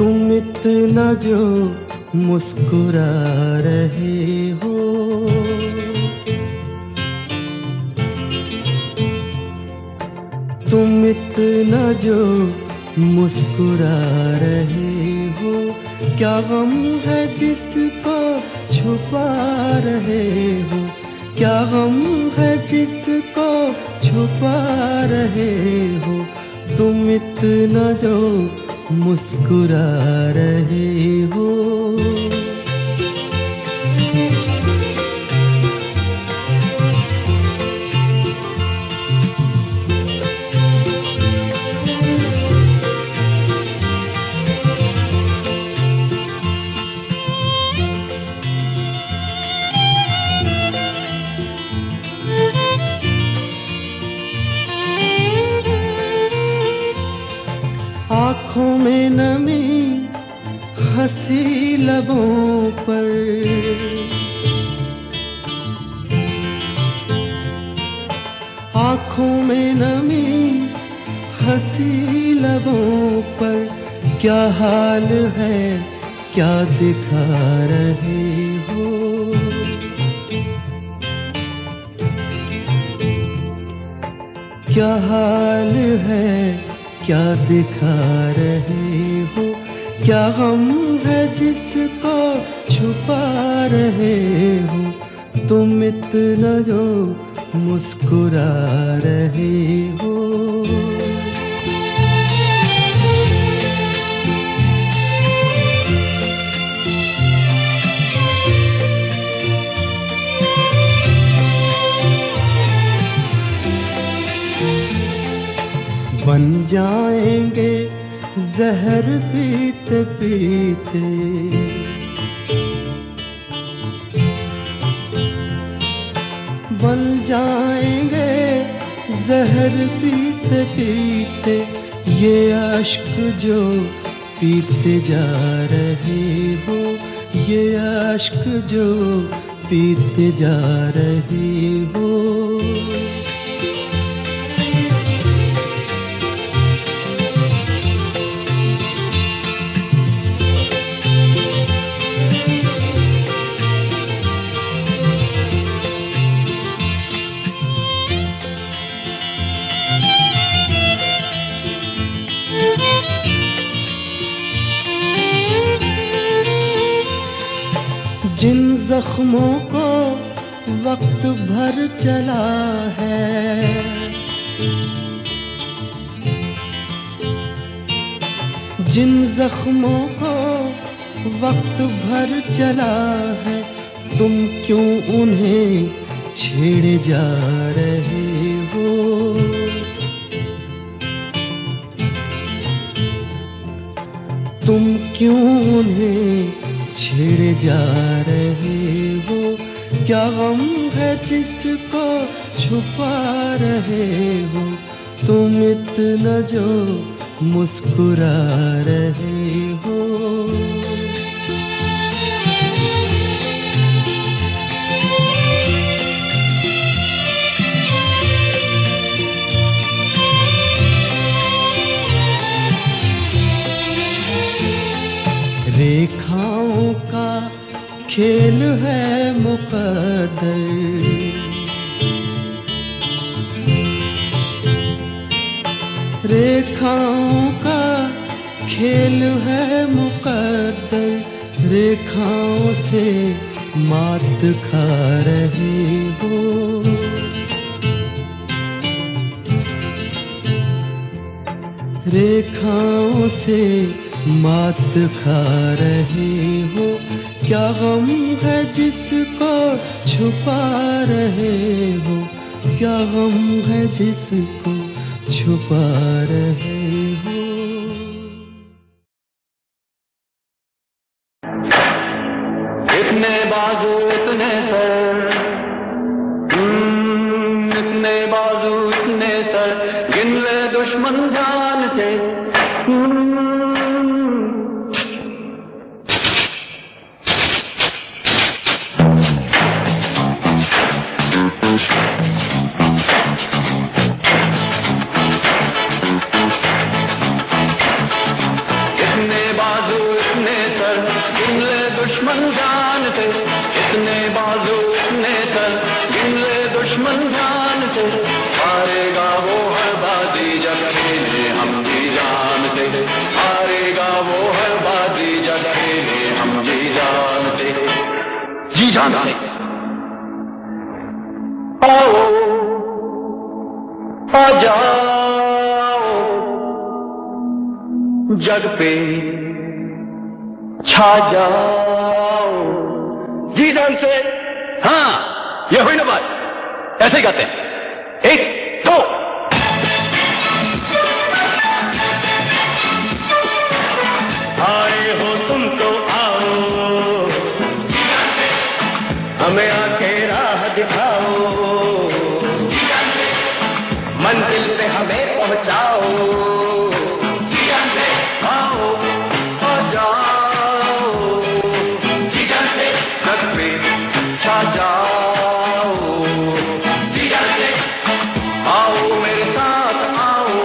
तुम इतना जो मुस्कुरा रहे हो, तुम इतना जो मुस्कुरा रहे हो, क्या गम है जिसको छुपा रहे हो, क्या गम है जिसको छुपा रहे हो, तुम इतना जो मुस्कुरा रहे हो। आँखों में नमी हंसी लबों पर, आँखों में नमी हंसी लबों पर, क्या हाल है क्या दिखा रहे हो, क्या हाल है क्या दिखा रहे हो, क्या गम है जिसको छुपा रहे हो, तुम इतना जो मुस्कुरा रहे हो। बन जाएंगे जहर पीते पीते, बन जाएंगे जहर पीते पीते, ये अश्क जो पीते जा रहे हो, ये अश्क जो पीते जा रहे हो। जिन जख्मों को वक्त भर चला है, जिन जख्मों को वक्त भर चला है, तुम क्यों उन्हें छेड़े जा रहे हो, तुम क्यों उन्हें छेड़े जा रहे हो, क्या गम है जिसको छुपा रहे हो, तुम इतना जो मुस्कुरा रहे हो। रेखाओं का खेल है मुकद्दर, रेखाओं का खेल है मुकद्दर, रेखाओं से मात खा रहे हो, रेखाओं से मात खा रहे हो, क्या गम है जिसको छुपा रहे हो, क्या गम है जिसको छुपा रहे हो। इतने बाजू इतने सर, इतने बाजू इतने सर, गिन ले दुश्मन जान से। इतने बाजू पूरी जान से आओ आ जाओ जग पे छा जाओ जी जान से। हाँ ये हुई ना बात, ऐसे ही गाते हैं। एक दो आए हो तुम तो आओ हमें आके राह दिखाओ मंजिल पे हमें पहुंचाओ आओ आ जाओ घर पे छा जाओ आओ मेरे साथ आओ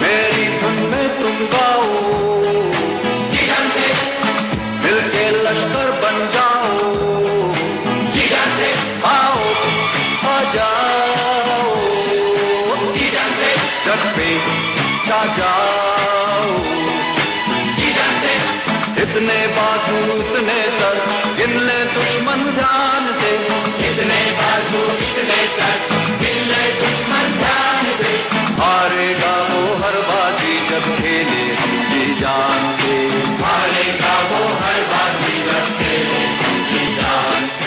मेरी धुन में तुम गाओ मिल के लश्कर बन जाओ आओ आ जाओ जग पे छा जाओ। इतने बाजू इतने सर गिन ले दुश्मन ध्यान से, इतने बाजू इतने सर गिन ले दुश्मन ध्यान से, हारेगा वो हर बाजी जब खेले हमकी जान से, हारेगा वो हर बाजी जब खेले हमकी जान से।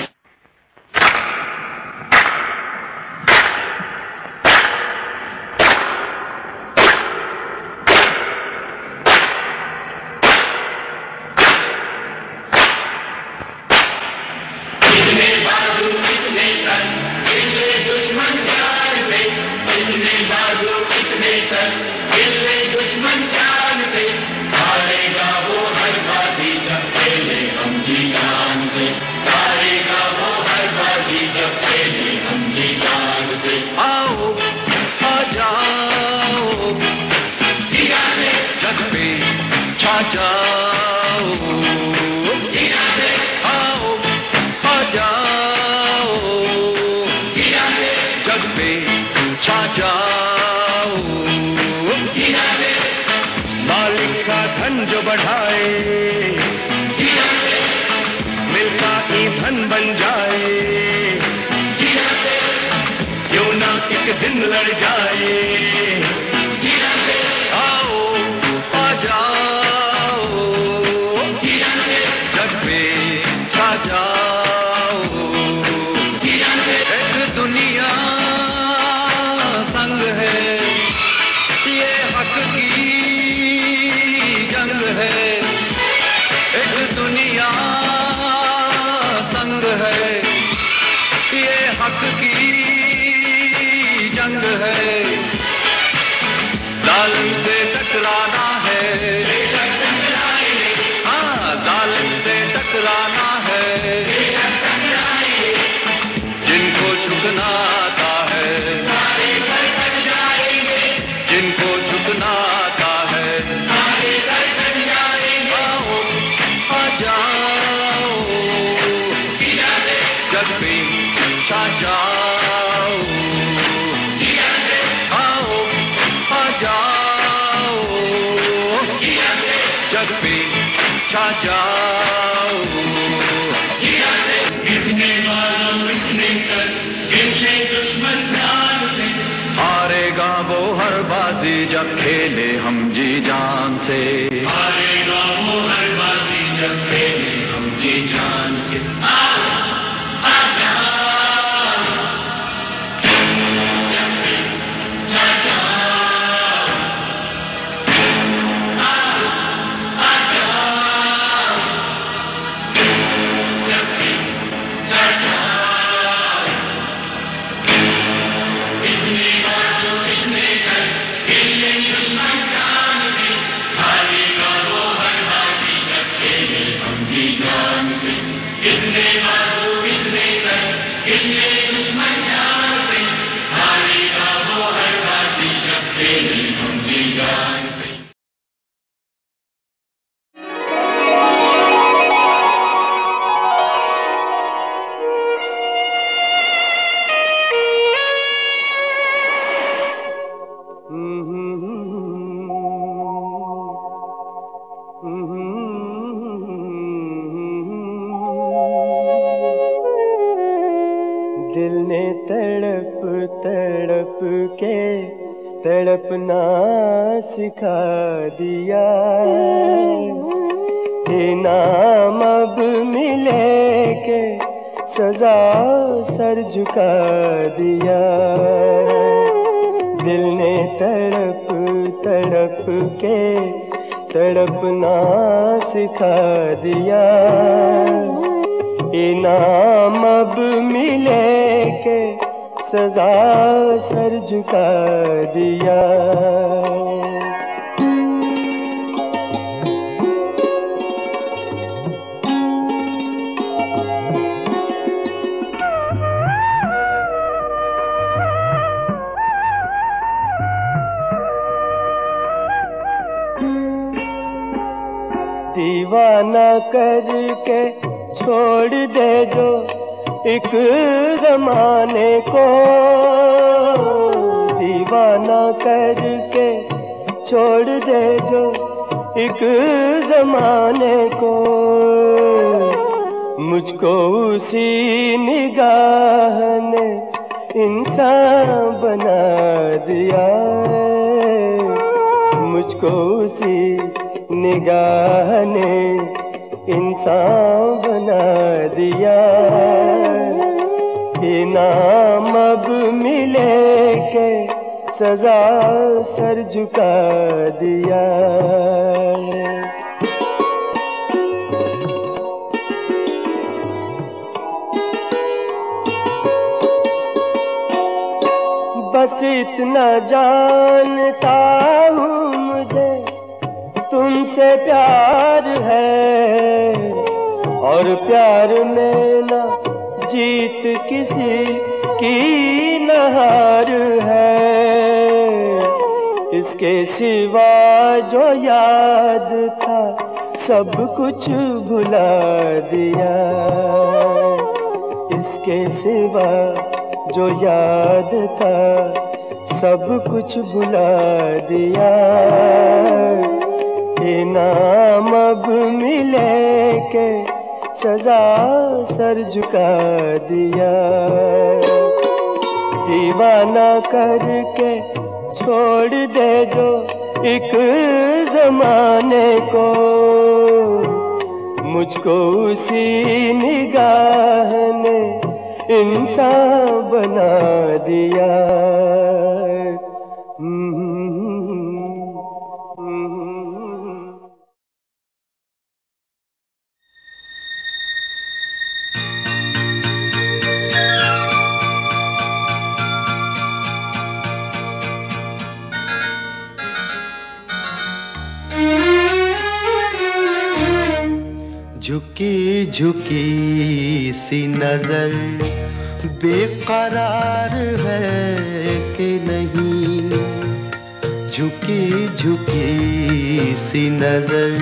तड़पना सिखा दिया। इनाम अब मिले के सजा सर झुका दिया। दिल ने तड़प तड़प के तड़पना सिखा दिया। इनाम अब मिले के सजा सर झुका दिया। दीवाना करके छोड़ दे जो एक जमाने को, दीवाना करके छोड़ दे जो एक जमाने को। मुझको उसी निगाह ने इंसान बना दिया। मुझको उसी निगाह ने इंसान बना दिया। इनाम अब मिले के सजा सर झुका दिया। बस इतना जानता हूँ मुझे तुमसे प्यार है, और प्यार में ना जीत किसी की ना हार है। इसके सिवा जो याद था सब कुछ भुला दिया। इसके सिवा जो याद था सब कुछ भुला दिया। इनाम अब मिले के सजा सर झुका दिया। दीवाना करके छोड़ दे जो एक जमाने को। मुझको उसी निगाह ने इंसान बना दिया। झुकी झुकी सी नजर बेकरार है कि नहीं, झुकी झुकी सी नजर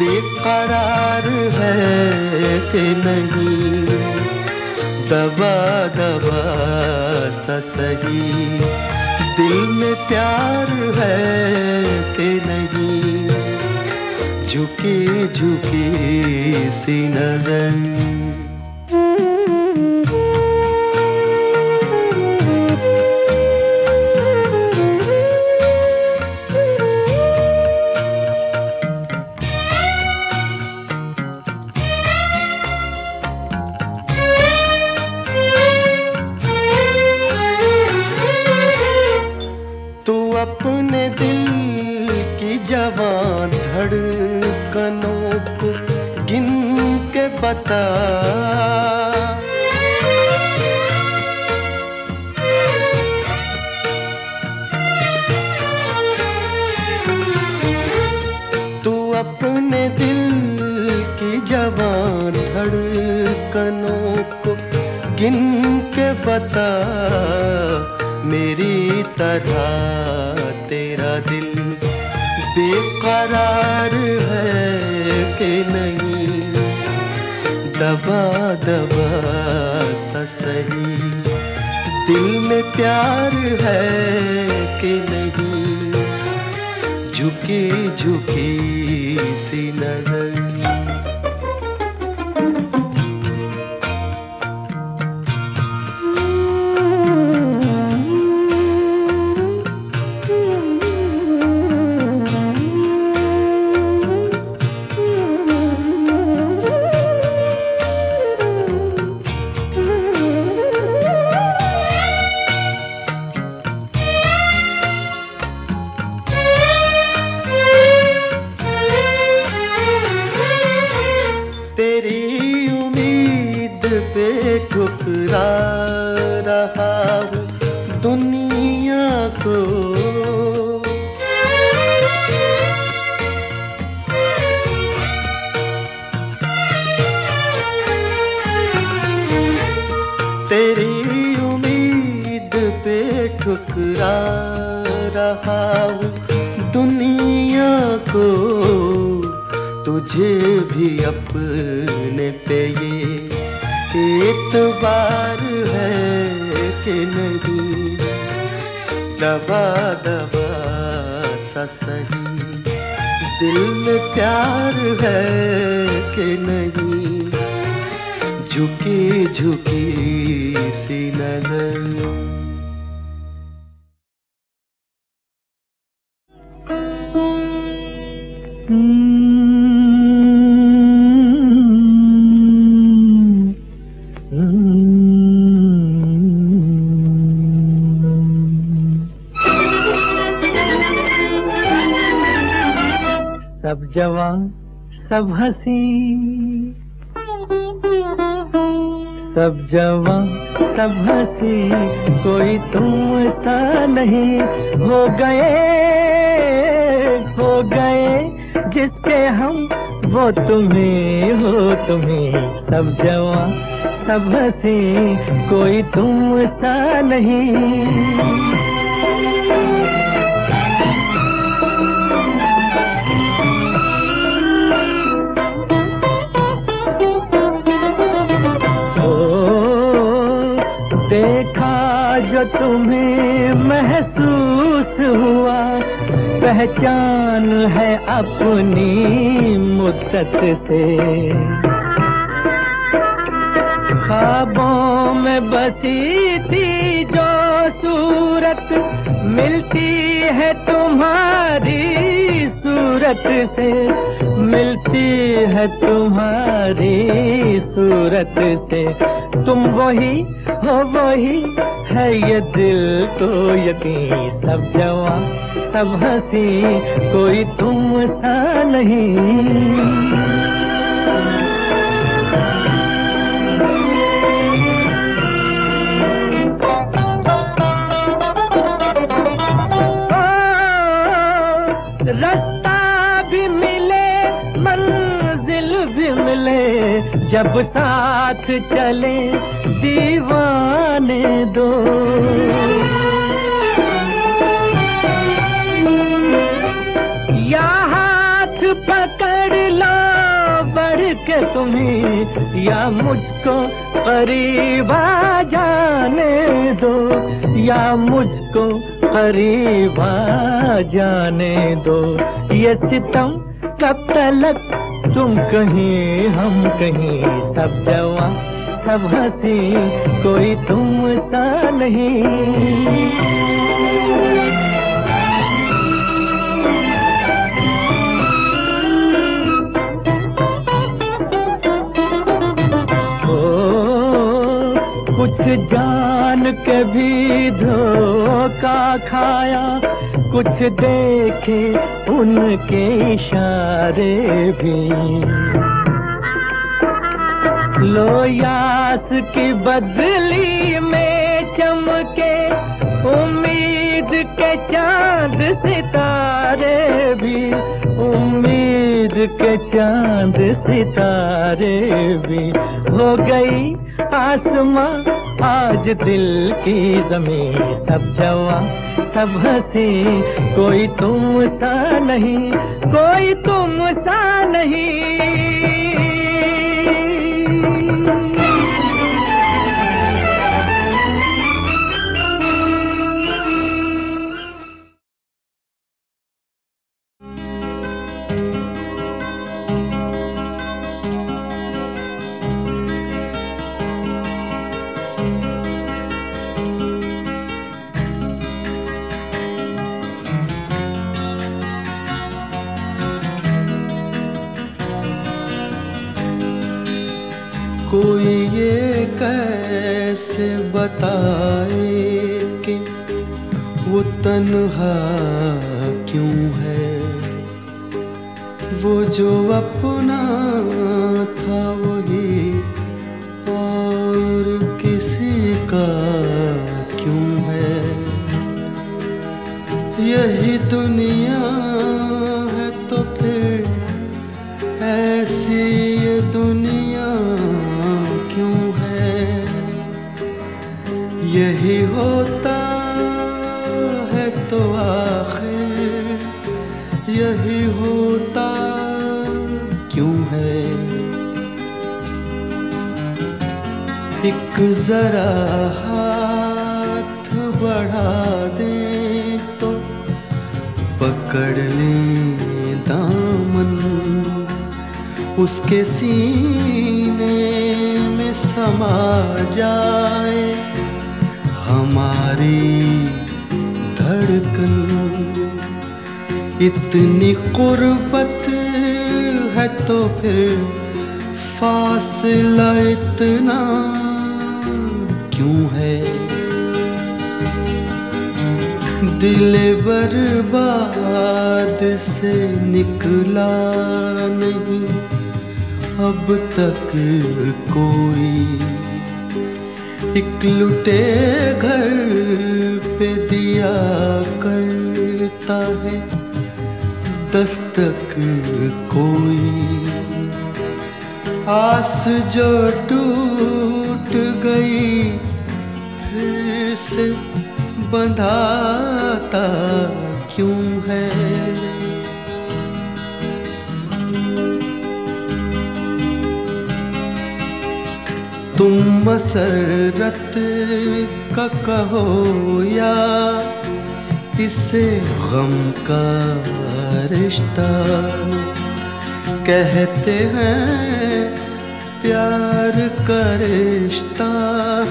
बेकरार है कि नहीं। दबा दबा सा सही दिल में प्यार है कि नहीं। झुकी झुकी सी नजर तू अपने दिल की जवान धड़ कनों को गिन के बता। तू अपने दिल की जवान धड़कनों को गिन के बता। मेरी तरह तेरा दिल बेकरार है कि नहीं। दबा दबा सा सही दिल में प्यार है कि नहीं। झुकी झुकी सी नजर गा रहा हूँ दुनिया को, तुझे भी अपने पे ये एतबार है कि नहीं। दबा दबा सा सही दिल में प्यार है कि नहीं। झुकी झुकी सी नजर जवान सब हंसी, सब जवान सब हंसी, कोई तुम सा नहीं। हो गए जिसके हम वो तुम्हें, हो तुम्हें। सब जवान सब हंसी, कोई तुम सा नहीं। जो तुम्हें महसूस हुआ, पहचान है अपनी मुद्दत से। ख्वाबों में बसी थी जो सूरत, मिलती है तुम्हारी सूरत से, मिलती है तुम्हारी सूरत से। तुम वही हो वही है ये दिल तो यकीन। सब जवां सब हंसी, कोई तुम सा नहीं। जब साथ चले दीवाने दो, या हाथ पकड़ लो बढ़ के तुम्हें, या मुझको करीब आ जाने दो, या मुझको करीब आ जाने दो। ये सितम कब तलक, तुम कहीं हम कहीं। सब जवां सब हंसी, कोई तुम सा नहीं। ओ कुछ जान के भी धोखा खाया, कुछ देखे उनके इशारे भी। लो यास की बदली में चमके उम्मीद के चांद सितारे भी, उम्मीद के चांद सितारे भी। हो गई आसमां आज दिल की जमीन। सब जवां सब हंसी, कोई तुम सा नहीं, कोई तुम सा नहीं। कोई ये कैसे बताए कि वो तन्हा क्यों है। वो जो अपना था वही और किसी का क्यों है। यही दुनिया है तो फिर ऐसी ये दुनिया क्यों है। यही होता यही होता क्यों है? एक जरा हाथ बढ़ा दे तो पकड़ ले दामन, उसके सीने में समा जाए हमारी धड़कन। इतनी कुर्बत है तो फिर फासला इतना क्यों है? दिल बर्बाद से निकला नहीं अब तक कोई। इकलौते घर पे दिया करता है दस्तक कोई। आस जो टूट गई फिर से बंधाता क्यों है? तुम मसरत का कहो या इसे गम का रिश्ता, कहते हैं प्यार का रिश्ता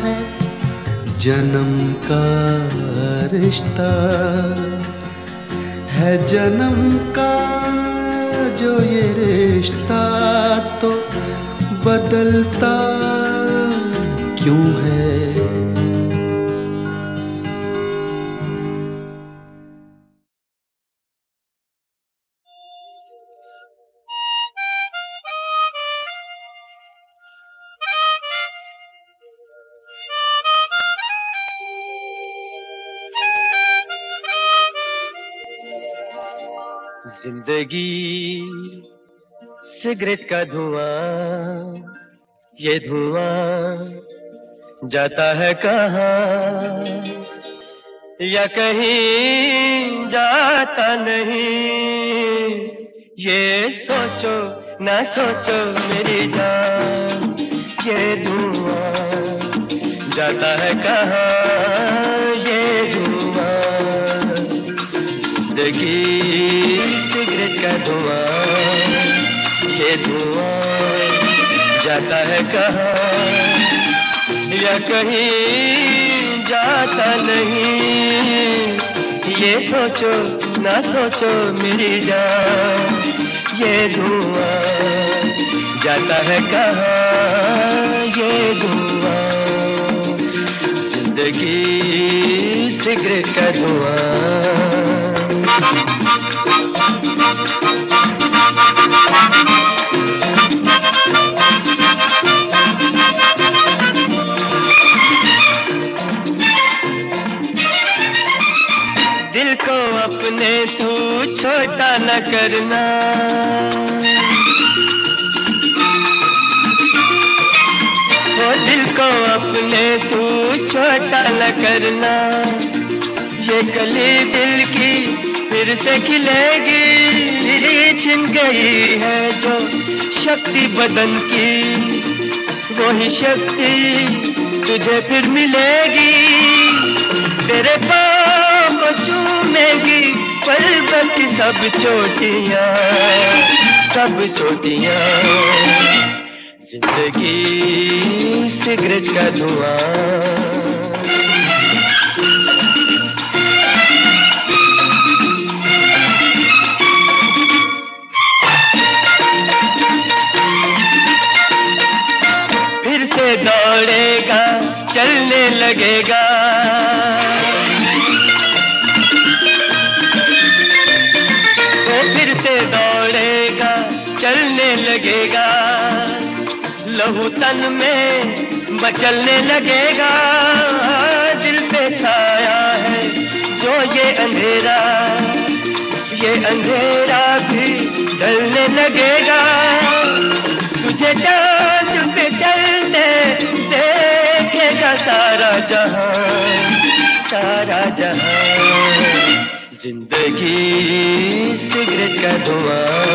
है जन्म का रिश्ता है। जन्म का जो ये रिश्ता तो बदलता क्यों है? जिंदगी सिगरेट का धुआं, ये धुआं जाता है कहाँ या कहीं जाता नहीं। ये सोचो ना सोचो मेरी जान, ये धुआं जाता है कहाँ, ये धुआं। जिंदगी का धुआं, ये धुआं जाता है कहाँ या कहीं जाता नहीं। ये सोचो ना सोचो मेरी जान, ये धुआं जाता है कहाँ, ये धुआं। जिंदगी सिगरेट का धुआं। दिल को अपने तू छोटा न करना, वो दिल को अपने तू छोटा न करना। ये कली दिल की फिर से खिलेगी, छिन गई है जो शक्ति बदन की, वही शक्ति तुझे फिर मिलेगी। तेरे पाँव को चूमेगी पर्वत की सब चोटियाँ, सब चोटियाँ। जिंदगी सिगरेट का धुआं। दौड़ेगा चलने लगेगा, वो फिर से दौड़ेगा चलने लगेगा। लहू तन में मचलने लगेगा, दिल पे छाया है जो ये अंधेरा, ये अंधेरा भी ढलने लगेगा। तुझे चांद पे चलने देखेगा सारा जहां, सारा जहां। जिंदगी सिगरेट का धुआं,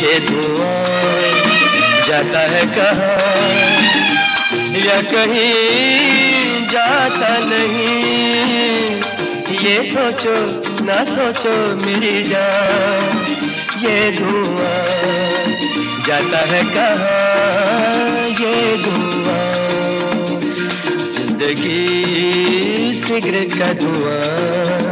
ये धुआं जाता है कहाँ या कहीं जाता नहीं। ये सोचो ना सोचो मेरी जान, ये धुआं जाता है कहाँ, ये धुआं जिंदगी सिगरेट का धुआं।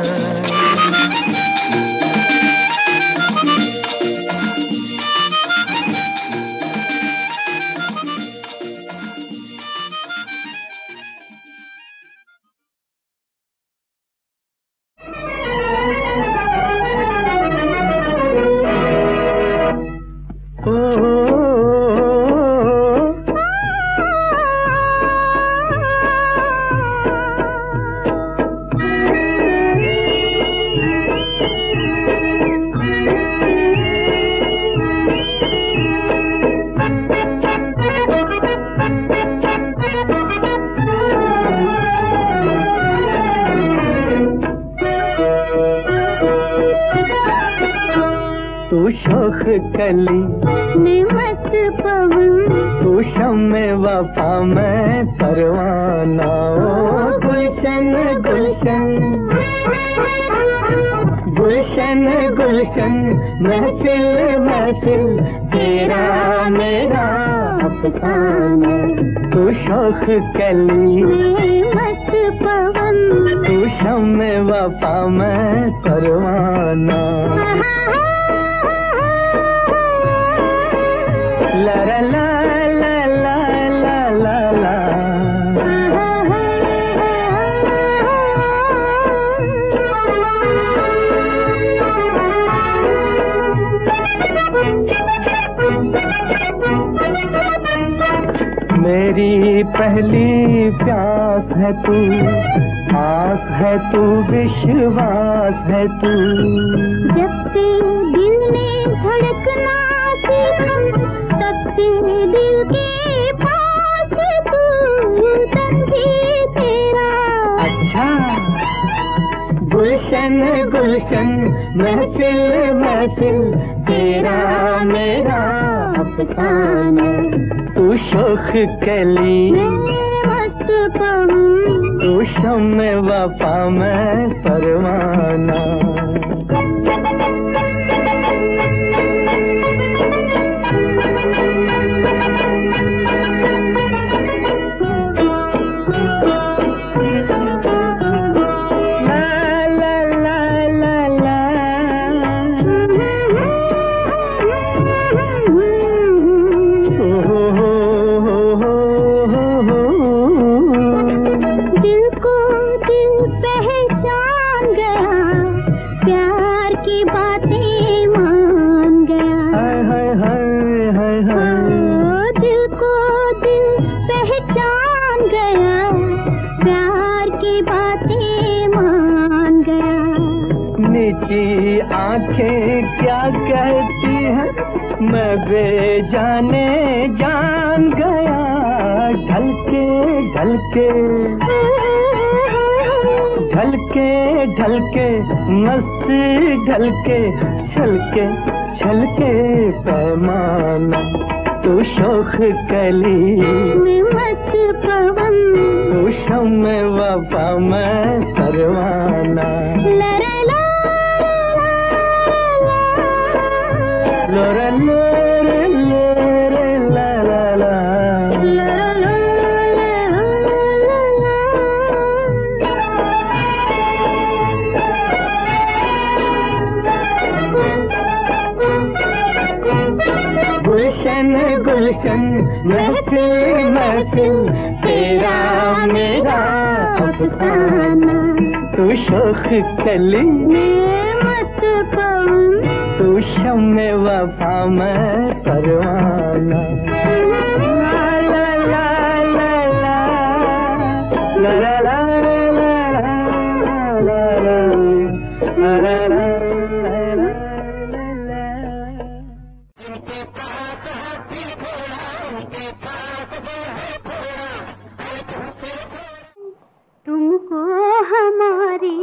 तुमको हमारी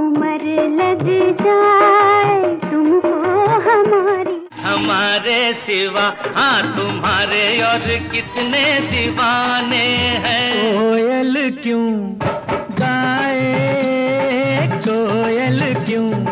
उम्र तुम्हारे सिवा, हाँ तुम्हारे और कितने दीवाने हैं। कोयल क्यों गाए, कोयल क्यों